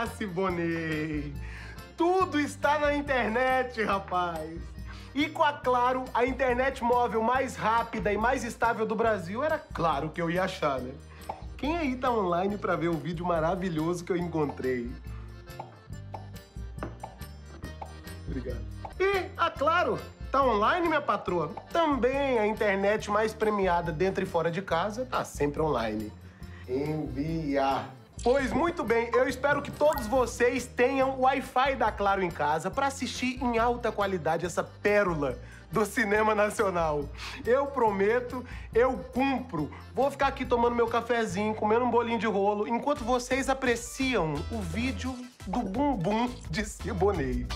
Ah, Siboney! Tudo está na internet, rapaz! E com a Claro, a internet móvel mais rápida e mais estável do Brasil, era claro que eu ia achar, né? Quem aí tá online pra ver o vídeo maravilhoso que eu encontrei? Obrigado. E a Claro tá online, minha patroa? Também a internet mais premiada dentro e fora de casa tá sempre online. Enviar. Pois muito bem, eu espero que todos vocês tenham o Wi-Fi da Claro em casa para assistir em alta qualidade essa pérola do cinema nacional. Eu prometo, eu cumpro. Vou ficar aqui tomando meu cafezinho, comendo um bolinho de rolo, enquanto vocês apreciam o vídeo do bumbum de Siboney.